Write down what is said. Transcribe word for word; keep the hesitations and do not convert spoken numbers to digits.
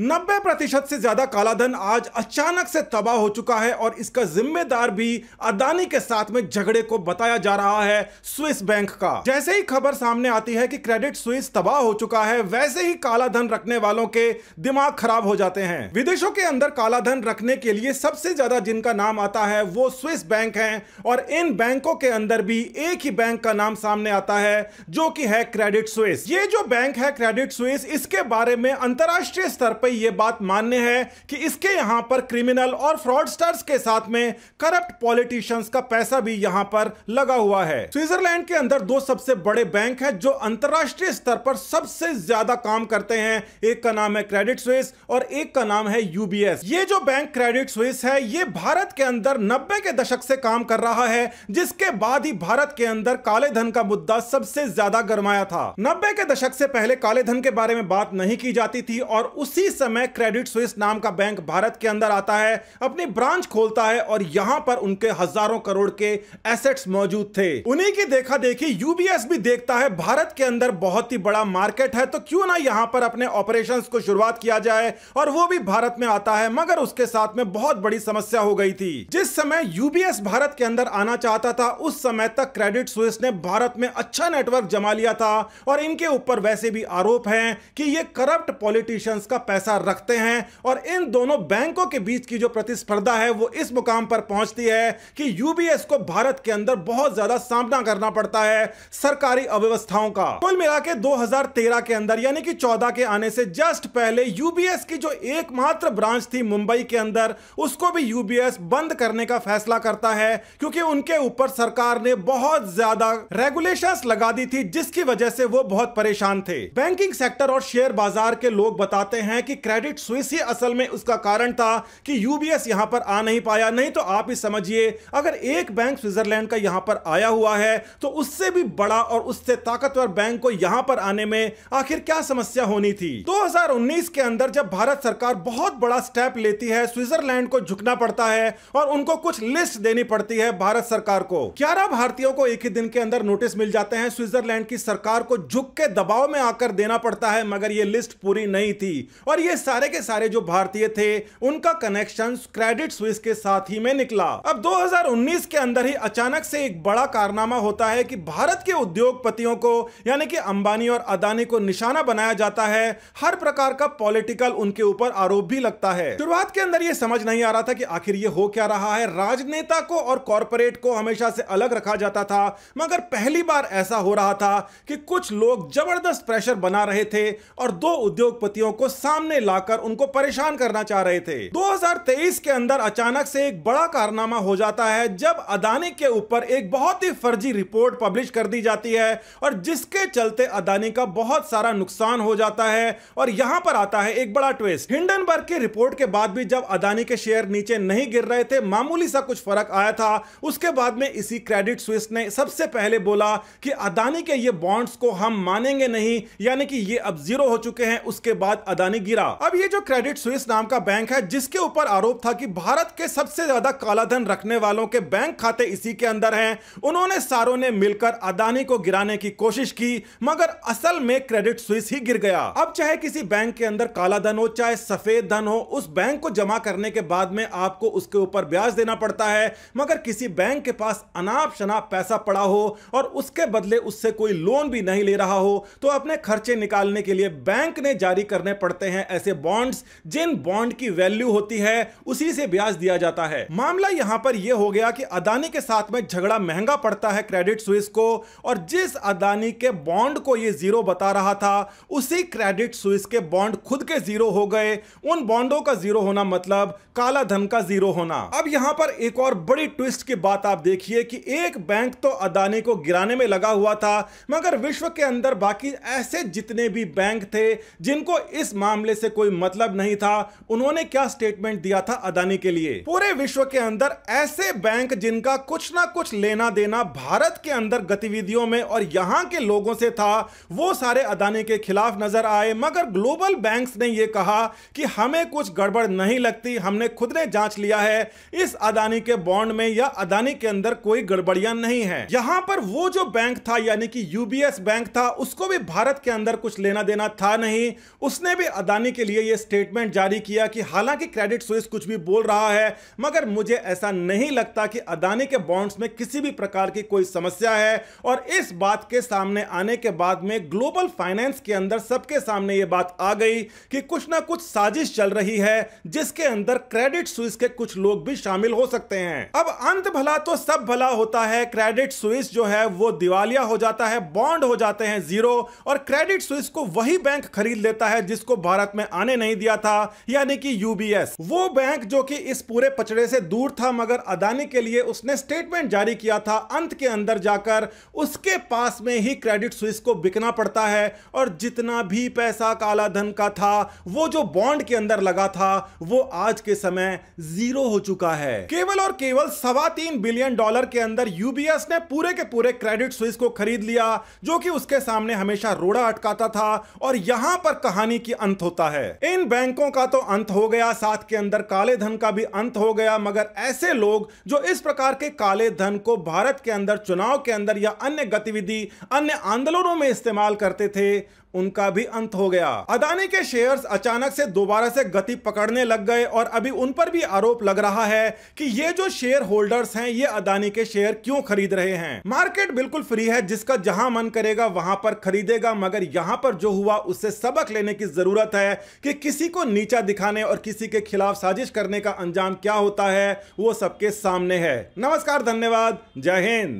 नब्बे प्रतिशत से ज्यादा कालाधन आज अचानक से तबाह हो चुका है और इसका जिम्मेदार भी अदानी के साथ में झगड़े को बताया जा रहा है स्विस बैंक का। जैसे ही खबर सामने आती है कि क्रेडिट स्विस तबाह हो चुका है, वैसे ही कालाधन रखने वालों के दिमाग खराब हो जाते हैं। विदेशों के अंदर कालाधन रखने के लिए सबसे ज्यादा जिनका नाम आता है वो स्विस बैंक है और इन बैंकों के अंदर भी एक ही बैंक का नाम सामने आता है जो की है क्रेडिट स्विस। ये जो बैंक है क्रेडिट स्विस, इसके बारे में अंतर्राष्ट्रीय स्तर ये बात मान्य है कि इसके यहां पर क्रिमिनल और फ्रॉडस्टर्स के साथ में करप्ट पॉलिटिशियंस का पैसा भी यहां पर लगा हुआ है। स्विट्जरलैंड के अंदर दो सबसे बड़े बैंक हैं जो अंतरराष्ट्रीय स्तर पर सबसे ज्यादा काम करते हैं। एक का नाम है क्रेडिट स्विस और एक का नाम है यूबीएस। ये जो बैंक क्रेडिट स्विस है ये भारत के अंदर नब्बे के दशक से काम कर रहा है, जिसके बाद ही भारत के अंदर काले धन का मुद्दा सबसे ज्यादा गरमाया था। नब्बे के दशक से पहले काले धन के बारे में बात नहीं की जाती थी और उसी समय क्रेडिट स्विस नाम का बैंक भारत के अंदर आता है, अपनी ब्रांच खोलता है और यहां पर उनके हजारों करोड़ के एसेट्स मौजूद थे। उन्हीं की देखा देखी यूबीएस भी देखता है भारत के अंदर बहुत ही बड़ा मार्केट है, तो क्यों ना यहां पर अपने ऑपरेशंस को शुरुआत किया जाए, और वो भी भारत में आता है। मगर उसके साथ में बहुत बड़ी समस्या हो गई थी। जिस समय यूबीएस भारत के अंदर आना चाहता था उस समय तक क्रेडिट स्विस ने भारत में अच्छा नेटवर्क जमा लिया था और इनके ऊपर वैसे भी आरोप है कि ये करप्ट पॉलिटिशियंस का पैसा रखते हैं, और इन दोनों बैंकों के बीच की जो प्रतिस्पर्धा है वो इस मुकाम पर पहुंचती है कि यूबीएस को भारत के अंदर बहुत ज्यादा सामना करना पड़ता है सरकारी अव्यवस्थाओं का। कुल मिलाकर दो हज़ार तेरह के अंदर यानी कि चौदह के आने से जस्ट पहले यूबीएस की जो एकमात्र ब्रांच थी मुंबई के अंदर, उसको भी यूबीएस बंद करने का फैसला करता है क्योंकि उनके ऊपर सरकार ने बहुत ज्यादा रेगुलेशंस लगा दी थी, जिसकी वजह से वो बहुत परेशान थे। बैंकिंग सेक्टर और शेयर बाजार के लोग बताते हैं कि क्रेडिट स्विस ही असल में उसका कारण था कि यूबीएस यहां पर आ नहीं पाया। नहीं तो आप ही समझिए, अगर एक बैंक स्विट्जरलैंड का यहां पर आया हुआ है तो उससे भी बड़ा और उससे ताकतवर बैंक को यहां पर आने में आखिर क्या समस्या होनी थी। दो हज़ार उन्नीस के अंदर जब भारत सरकार बहुत बड़ा स्टेप लेती है, स्विट्जरलैंड को झुकना पड़ता है और उनको कुछ लिस्ट देनी पड़ती है भारत सरकार को। ग्यारह भारतीयों को एक ही दिन के अंदर नोटिस मिल जाते हैं। स्विट्जरलैंड की सरकार को झुक के दबाव में आकर देना पड़ता है, मगर यह लिस्ट पूरी नहीं थी और ये सारे के सारे जो भारतीय थे उनका कनेक्शन क्रेडिट स्विस के साथ ही में निकला। अब दो हज़ार उन्नीस के अंदर ही अचानक से एक बड़ा कारनामा होता है कि भारत के उद्योगपतियों को यानी कि अंबानी और अदानी को निशाना बनाया जाता है। हर प्रकार का पॉलिटिकल उनके ऊपर आरोप भी लगता है। शुरुआत के अंदर ये समझ नहीं आ रहा था कि आखिर ये हो क्या रहा है। राजनेता को और कॉरपोरेट को हमेशा से अलग रखा जाता था, मगर पहली बार ऐसा हो रहा था कि कुछ लोग जबरदस्त प्रेशर बना रहे थे और दो उद्योगपतियों को सामने लाकर उनको परेशान करना चाह रहे थे। दो हज़ार तेईस के अंदर अचानक से एक बड़ा कारनामा हो जाता है जब अदानी के ऊपर एक बहुत ही फर्जी रिपोर्ट पब्लिश कर दी जाती है और जिसके चलते अदानी का बहुत सारा नुकसान हो जाता है। और यहां पर आता है एक बड़ा ट्विस्ट। हिंडनबर्ग की रिपोर्ट के बाद भी जब अदानी के शेयर नीचे नहीं गिर रहे थे, मामूली सा कुछ फर्क आया था, उसके बाद में इसी क्रेडिट स्विस ने सबसे पहले बोला कि अदानी के ये बॉन्ड्स को हम मानेंगे नहीं, यानी कि ये अब जीरो हो चुके हैं। उसके बाद अदानी गिरा। अब ये जो क्रेडिट स्विस नाम का बैंक है जिसके ऊपर आरोप था कि भारत के सबसे ज्यादा कालाधन रखने वालों के बैंक खाते इसी के अंदर हैं, उन्होंने सारों ने मिलकर अदानी को गिराने की कोशिश की, मगर असल में क्रेडिट स्विस ही गिर गया। अब चाहे किसी बैंक के अंदर कालाधन हो चाहे सफेद धन हो, उस बैंक को जमा करने के बाद में आपको उसके ऊपर ब्याज देना पड़ता है, मगर किसी बैंक के पास अनाप शनाप पैसा पड़ा हो और उसके बदले उससे कोई लोन भी नहीं ले रहा हो तो अपने खर्चे निकालने के लिए बैंक ने जारी करने पड़ते हैं ऐसे बॉन्ड्स, जिन बॉन्ड की वैल्यू होती है उसी से ब्याज दिया जाता है। मामला यहां पर यह हो गया कि अदानी के साथ में झगड़ा महंगा पड़ता है क्रेडिट स्विस को, और जिस अदानी के बॉन्ड को ये जीरो बता रहा था उसी क्रेडिट स्विस के बॉन्ड खुद के जीरो हो गए। उन बॉन्डों का जीरो होना मतलब काला धन का जीरो होना। अब यहां पर एक और बड़ी ट्विस्ट की बात आप देखिए कि एक बैंक तो अदानी को गिराने में लगा हुआ था, मगर विश्व के अंदर बाकी ऐसे जितने भी बैंक थे जिनको इस मामले से कोई मतलब नहीं था, उन्होंने क्या स्टेटमेंट दिया था अदानी के लिए। पूरे विश्व के अंदर ऐसे बैंक जिनका कुछ ना कुछ लेना देना भारत के अंदर गतिविधियों में और यहां के लोगों से था, वो सारे अदानी के खिलाफ नजर आए। मगर ग्लोबल बैंक्स ने ये कहा कि हमें कुछ गड़बड़ नहीं लगती, हमने खुद ने जांच लिया है, इस अदानी के बॉन्ड में या अदानी के अंदर कोई गड़बड़ियां नहीं है। यहां पर वो जो बैंक था यानी कि यूबीएस बैंक था, उसको भी भारत के अंदर कुछ लेना देना था नहीं, उसने भी अदानी बताने के लिए यह स्टेटमेंट जारी किया कि हालांकि क्रेडिट स्विस कुछ भी बोल रहा है, मगर मुझे ऐसा नहीं लगता कि अदानी के बॉन्ड्स में किसी भी प्रकार की कोई समस्या है। और इस बात के सामने आने के बाद में ग्लोबल फाइनेंस के अंदर सबके सामने यह बात आ गई कि कुछ ना कुछ साजिश चल रही है जिसके अंदर क्रेडिट स्विस के कुछ लोग भी शामिल हो सकते हैं। अब अंत भला तो सब भला होता है, क्रेडिट स्विस जो है वो दिवालिया हो जाता है, बॉन्ड हो जाते हैं जीरो, और क्रेडिट स्विस को वही बैंक खरीद लेता है जिसको भारत में आने नहीं दिया था, यानी कि यूबीएस, वो बैंक जो कि इस पूरे पचड़े से दूर था। मगर अदानी के लिए उसने स्टेटमेंट जारी किया था, अंत के अंदर जाकर उसके पास में ही क्रेडिट स्विस को बिकना पड़ता है और जितना भी पैसा काला धन का था वो जो बॉन्ड के अंदर लगा था वो आज के समय जीरो हो चुका है। केवल और केवल सवा तीन बिलियन डॉलर के अंदर यूबीएस ने पूरे के पूरे क्रेडिट स्विस को खरीद लिया, जो कि उसके सामने हमेशा रोड़ा अटकाता था, और यहां पर कहानी की अंत होता है। इन बैंकों का तो अंत हो गया, साथ के अंदर काले धन का भी अंत हो गया, मगर ऐसे लोग जो इस प्रकार के काले धन को भारत के अंदर चुनाव के अंदर या अन्य गतिविधि, अन्य आंदोलनों में इस्तेमाल करते थे, उनका भी अंत हो गया। अदानी के शेयर्स अचानक से दोबारा से गति पकड़ने लग गए और अभी उन पर भी आरोप लग रहा है कि ये जो शेयर होल्डर्स हैं ये अदानी के शेयर क्यों खरीद रहे हैं। मार्केट बिल्कुल फ्री है, जिसका जहां मन करेगा वहां पर खरीदेगा, मगर यहां पर जो हुआ उससे सबक लेने की जरूरत है कि किसी को नीचा दिखाने और किसी के खिलाफ साजिश करने का अंजाम क्या होता है वो सबके सामने है। नमस्कार, धन्यवाद, जय हिंद।